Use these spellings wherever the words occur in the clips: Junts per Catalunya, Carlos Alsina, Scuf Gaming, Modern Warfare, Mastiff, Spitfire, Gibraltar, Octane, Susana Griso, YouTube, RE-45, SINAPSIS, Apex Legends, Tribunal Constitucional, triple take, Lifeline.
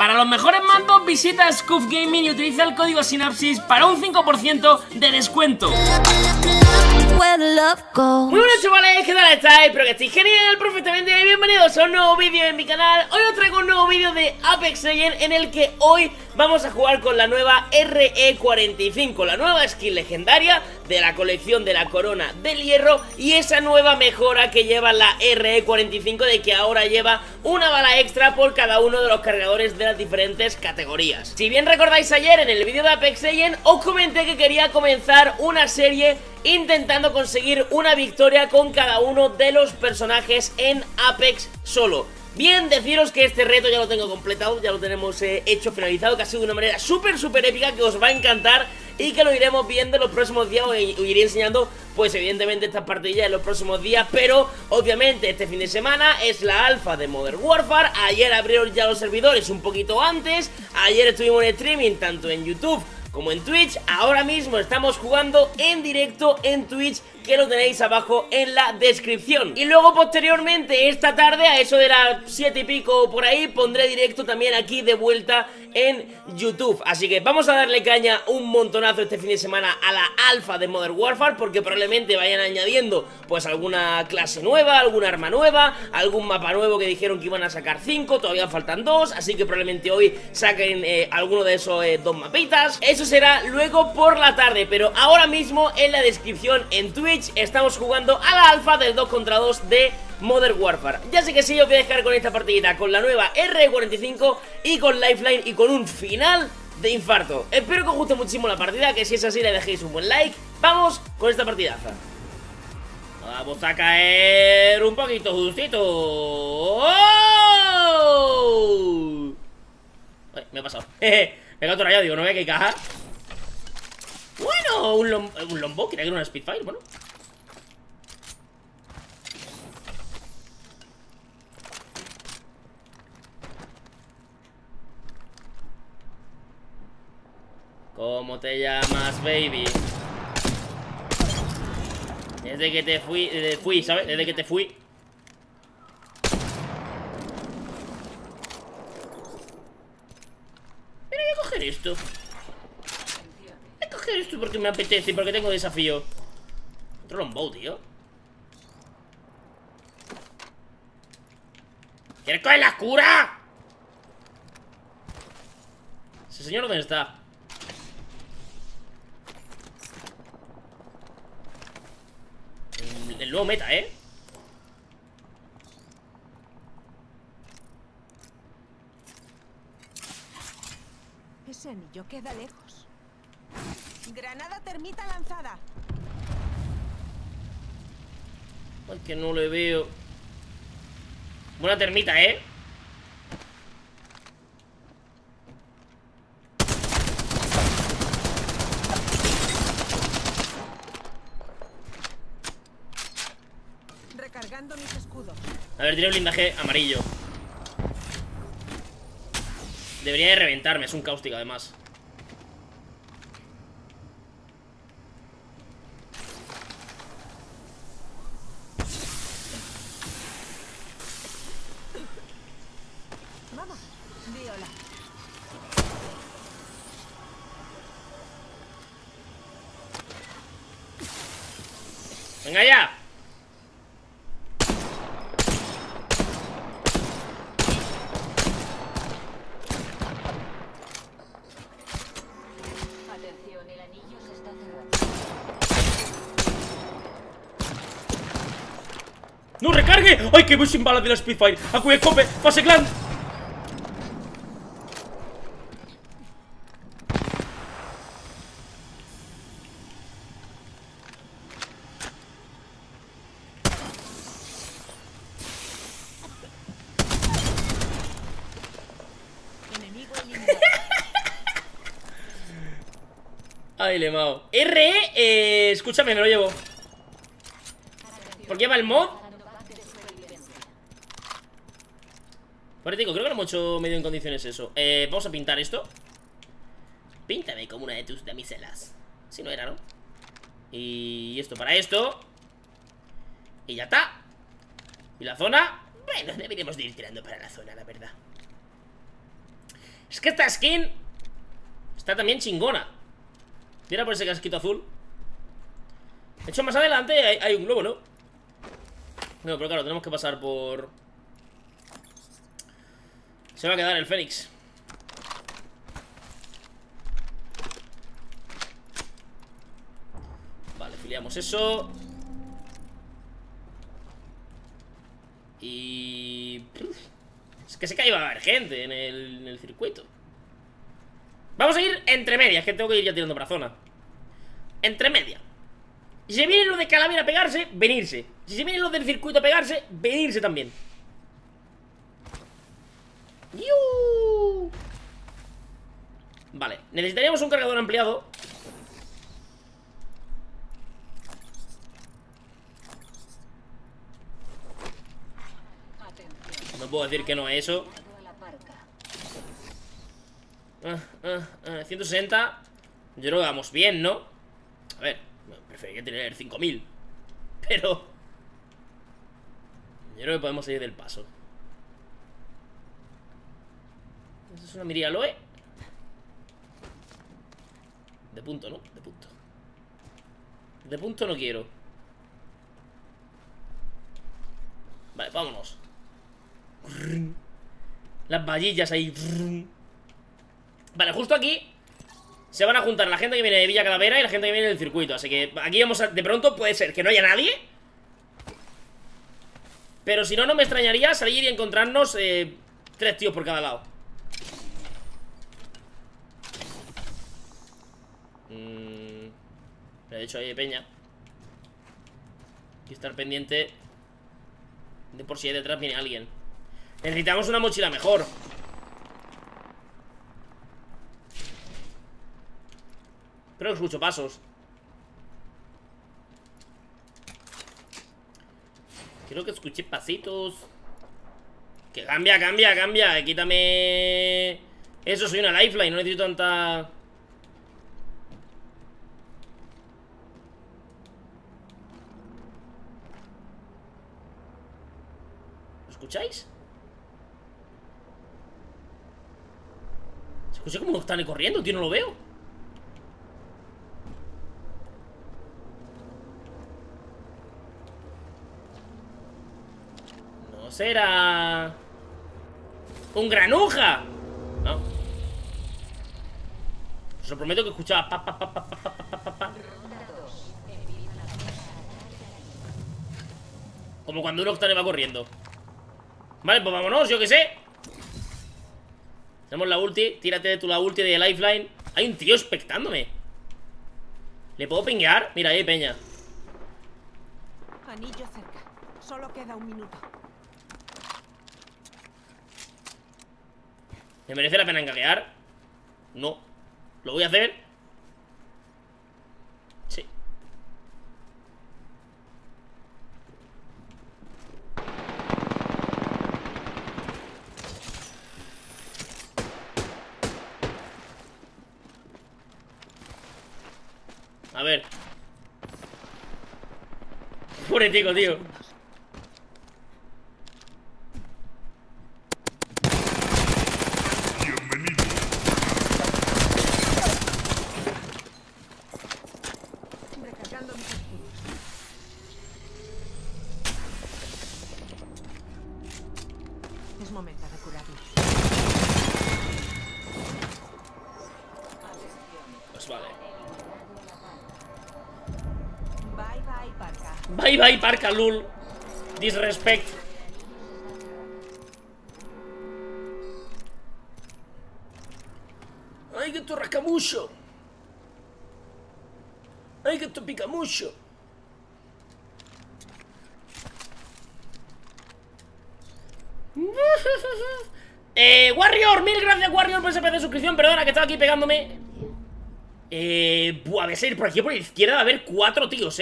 Para los mejores mandos, visita Scuf Gaming y utiliza el código SINAPSIS para un 5% de descuento. Muy buenas, chavales, ¿qué tal estáis? Espero que estéis genial, perfectamente. Bienvenidos a un nuevo vídeo en mi canal. Hoy os traigo un nuevo vídeo de Apex Legends en el que hoy vamos a jugar con la nueva RE-45, la nueva skin legendaria de la colección de la corona del hierro y esa nueva mejora que lleva la RE-45 de que ahora lleva una bala extra por cada uno de los cargadores de las diferentes categorías. Si bien recordáis, ayer en el vídeo de Apex Legends os comenté que quería comenzar una serie intentando conseguir una victoria con cada uno de los personajes en Apex solo. Bien, deciros que este reto ya lo tengo completado, ya lo tenemos hecho, finalizado, que ha sido de una manera súper, súper épica, que os va a encantar y que lo iremos viendo en los próximos días. Os iré enseñando, pues evidentemente, estas partidas en los próximos días, pero obviamente este fin de semana es la alfa de Modern Warfare. Ayer abrieron ya los servidores un poquito antes, ayer estuvimos en streaming tanto en YouTube como en Twitch, ahora mismo estamos jugando en directo en Twitch, que lo tenéis abajo en la descripción. Y luego posteriormente esta tarde, a eso de las 7 y pico por ahí, pondré directo también aquí de vuelta en YouTube. Así que vamos a darle caña un montonazo este fin de semana a la alfa de Modern Warfare, porque probablemente vayan añadiendo pues alguna clase nueva, alguna arma nueva, algún mapa nuevo, que dijeron que iban a sacar 5, todavía faltan 2, así que probablemente hoy saquen alguno de esos 2 mapitas. Eso será luego por la tarde, pero ahora mismo en la descripción en Twitch estamos jugando a la alfa del 2 contra 2 de Modern Warfare. Ya sé que sí, os voy a dejar con esta partidita, con la nueva RE-45 y con Lifeline y con un final de infarto. Espero que os guste muchísimo la partida, que si es así le dejéis un buen like. Vamos con esta partidaza. Vamos a caer un poquito justito. ¡Oh! Ay, me he pasado. Me he quedado rayado, digo, no me hay que encajar. Bueno, un lombo, quería que era una Spitfire, bueno. ¿Cómo te llamas, baby? Desde que te fui, ¿sabes? Desde que te fui. Pero voy a coger esto. Esto porque me apetece y porque tengo desafío. Otro longbow, tío. ¿Quieres coger la cura? ¿Ese señor dónde está? El nuevo meta, ¿eh? Ese anillo queda lejos. Granada termita lanzada. Ay, que no le veo. Buena termita, ¿eh? Recargando mis escudos. A ver, tiene un blindaje amarillo. Debería de reventarme, es un cáustico además. ¡Venga ya! Atención, el anillo se está cerrando. ¡No recargue! ¡Ay, que voy sin balas de la Spitfire! ¡Acuye, cope! ¡Pase clan! Ay, le he mao. RE, escúchame, me lo llevo. Porque lleva el mod. Por digo, creo que lo hemos hecho medio en condiciones eso. Vamos a pintar esto. Píntame como una de tus damiselas. Si no era, ¿no? Y esto para esto. Y ya está. Y la zona. Bueno, deberíamos de ir tirando para la zona, la verdad. Es que esta skin está también chingona. Mira por ese casquito azul. De hecho, más adelante hay un globo, ¿no? No, pero claro, tenemos que pasar por... Se va a quedar el Fénix. Vale, filiamos eso. Y... es que sé que iba a haber gente en el circuito. Vamos a ir entre medias, que tengo que ir ya tirando para zona. Entre medias. Si se vienen los de Calavera a pegarse, venirse. Si se vienen los del circuito a pegarse, venirse también. ¡Yu! Vale, necesitaríamos un cargador ampliado. No puedo decir que no a eso. 160. Yo creo que vamos bien, ¿no? A ver, preferiría tener 5000. Pero yo creo que podemos salir del paso. Esto es una mirilla loe. De punto, ¿no? De punto. De punto no quiero. Vale, vámonos. Las vallillas ahí. Vale, justo aquí se van a juntar la gente que viene de Villa Calavera y la gente que viene del circuito. Así que aquí vamos a... De pronto puede ser que no haya nadie, pero si no, no me extrañaría salir y encontrarnos 3 tíos por cada lado. De hecho, ahí hay peña. Hay que estar pendiente de por si ahí detrás viene alguien. Necesitamos una mochila mejor. Creo que escucho pasos. Creo que escuché pasitos. Que cambia, cambia, cambia. Quítame... Eso, soy una Lifeline, no necesito tanta... ¿Lo escucháis? Escuché como están corriendo, tío, no lo veo. No será... ¡un granuja! No. Os lo prometo que escuchaba pa, pa, pa, pa, pa, pa, pa, pa. Como cuando un Octane va corriendo. Vale, pues vámonos, yo qué sé. Tenemos la ulti, tírate de tu la ulti de Lifeline. Hay un tío expectándome. ¿Le puedo pinguear? Mira ahí, peña. Anillo cerca. Solo queda un minuto. ¿Me merece la pena engaguear? No. ¿Lo voy a hacer? Sí. A ver. Pobretico, tío. Bienvenido. Es momento de curarlo. Pues vale. Bye bye parca, lul. Disrespect. Ay, que tú rasca mucho. Ay, que tú pica mucho. Warrior, mil gracias, Warrior, por ese PC de suscripción. Perdona que estaba aquí pegándome. Buah, ves a ir por aquí por la izquierda. Va a haber 4 tíos,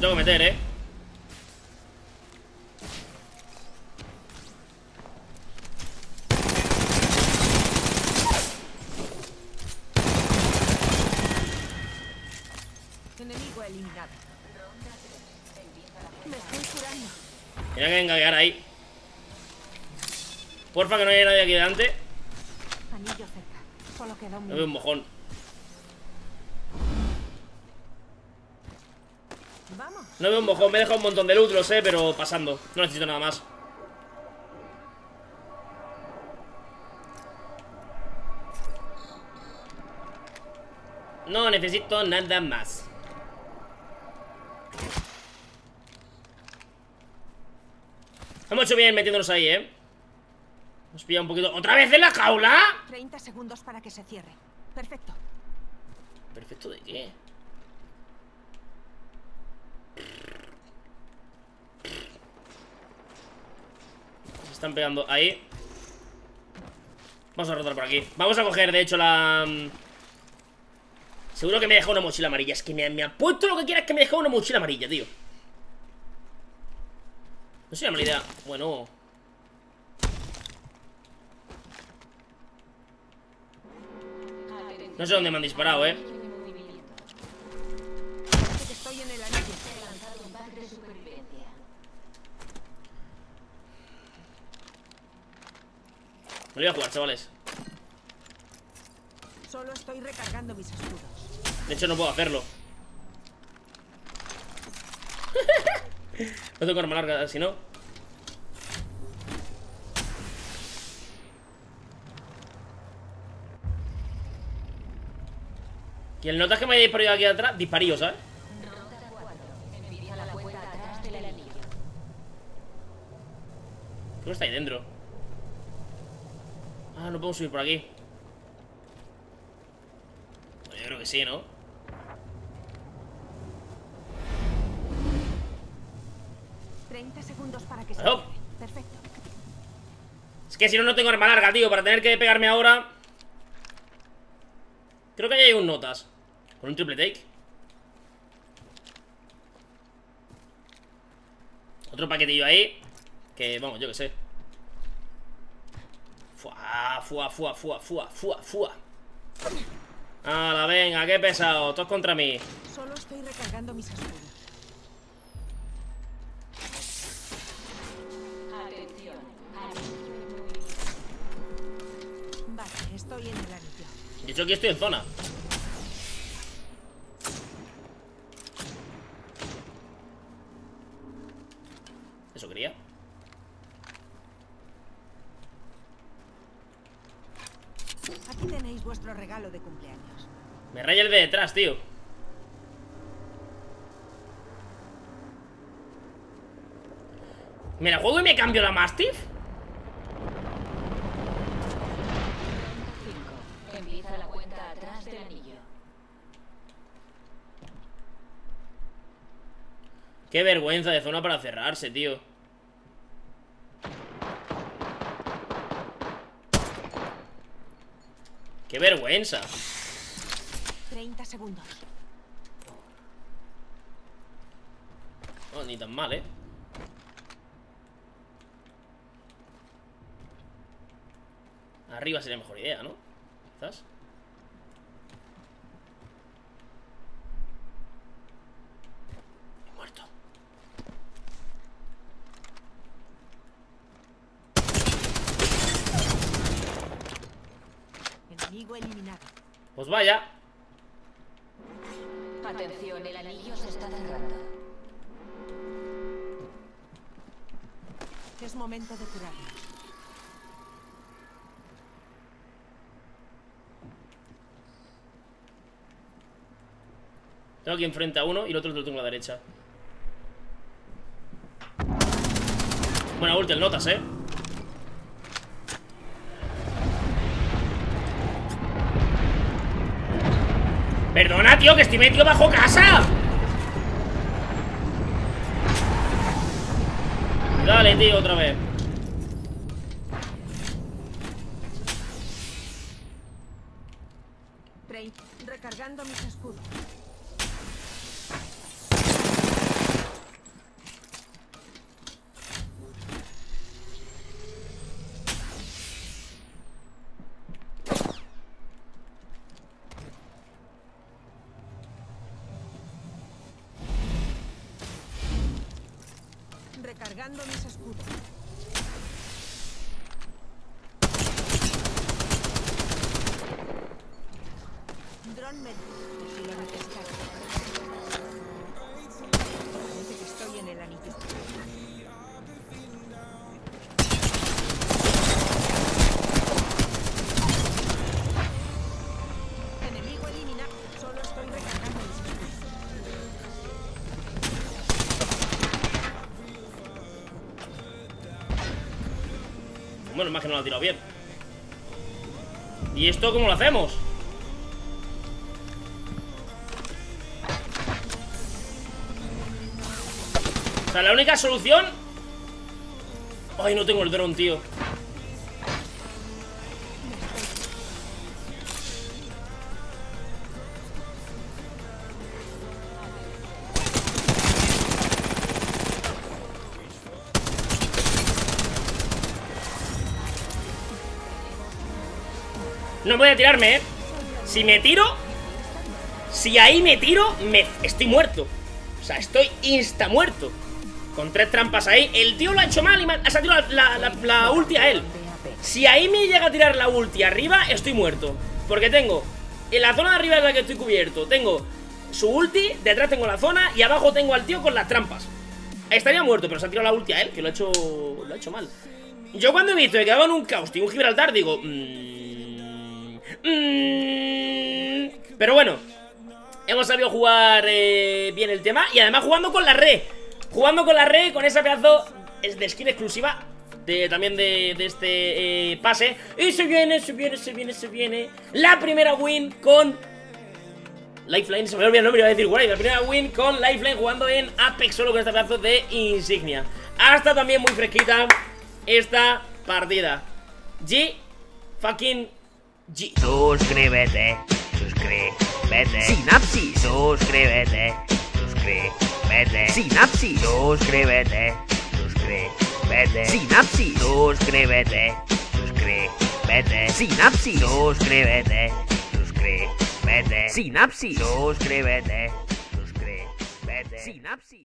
tengo que meter, eliminada. Me estoy curando. Tienen que engañar ahí. Porfa, que no haya nadie aquí delante. Anillo cerca. Solo queda un... No veo un mojón. Vamos. No veo un mojón. Me he dejado un montón de loot, lo sé, pero pasando. No necesito nada más. No necesito nada más. Hemos hecho bien metiéndonos ahí, ¿eh? Nos pilla un poquito... ¡Otra vez en la jaula! 30 segundos para que se cierre. Perfecto. ¿Perfecto de qué? Se están pegando ahí. Vamos a rotar por aquí. Vamos a coger, de hecho, la... Seguro que me dejó una mochila amarilla. Es que me apuesto lo que quieras que me dejó una mochila amarilla, tío. No sería mala idea. Bueno. No sé dónde me han disparado, eh. Me lo voy a jugar, chavales. Solo estoy recargando mis escudos. De hecho, no puedo hacerlo. No tengo arma larga, si no. Y el nota es que me haya disparado aquí atrás, disparillo, ¿sabes? Creo que está ahí dentro. Ah, no puedo subir por aquí. Yo creo que sí, ¿no? ¡Oh! Perfecto. Es que si no, no tengo arma larga, tío. Para tener que pegarme ahora. Creo que ahí hay un notas. Con un triple take. Otro paquetillo ahí. Que vamos, yo que sé. Fua, fua, fua, fua, fua, fua, fua. ¡Hala, venga! ¡Qué pesado! ¡Todos contra mí! Solo estoy recargando mis escudos. Atención. Vale, estoy en el anillo. De hecho, aquí estoy en zona. ¿Eso quería? Aquí tenéis vuestro regalo de cumpleaños. Me raya el de detrás, tío. ¿Me la juego y me cambio la Mastiff? Empieza la cuenta atrás del anillo. Qué vergüenza de zona para cerrarse, tío. Qué vergüenza. 30 segundos. Oh, ni tan mal, ¿eh? Arriba sería mejor idea, ¿no? Quizás. He muerto. Enemigo eliminado. Pues vaya. Atención, el anillo se está cerrando. Es momento de curarnos. Tengo aquí enfrente a uno y el otro lo tengo a la derecha. Buena ulti, el notas, eh. Perdona, tío, que estoy metido bajo casa. Dale, tío, otra vez. Recargando mis escudos. Recargando mis escudos. Dron menos. Si lo necesitas. Parece que estoy en el anillo. Enemigo eliminado. Solo estoy recargando mis escudos. Bueno, más que no lo ha tirado bien. ¿Y esto cómo lo hacemos? O sea, la única solución... Ay, no tengo el dron, tío. No voy a tirarme, ¿eh? Si me tiro, si ahí me tiro, estoy muerto. O sea, estoy insta muerto. Con tres trampas ahí. El tío lo ha hecho mal y se ha tirado la ulti a él. Si ahí me llega a tirar la ulti arriba, estoy muerto. Porque tengo, en la zona de arriba en la que estoy cubierto, tengo su ulti, detrás tengo la zona y abajo tengo al tío con las trampas. Estaría muerto, pero se ha tirado la ulti a él, que lo ha hecho mal. Yo cuando he visto que daban un caos y un Gibraltar, digo... Pero bueno, hemos sabido jugar bien el tema. Y además jugando con la RE. Jugando con la RE, con esa pedazo de skin exclusiva también de este pase. Y se viene la primera win con Lifeline. Se me olvidó el nombre, iba a decir guay. La primera win con Lifeline jugando en Apex solo con esta pedazo de insignia. Hasta también muy fresquita esta partida. G fucking G. Suscríbete. Sinapsis. Suscríbete. Sinapsis. Suscríbete. Sinapsis. Suscríbete. Sinapsis. Suscríbete. Sinapsis. Suscríbete. Sinapsis.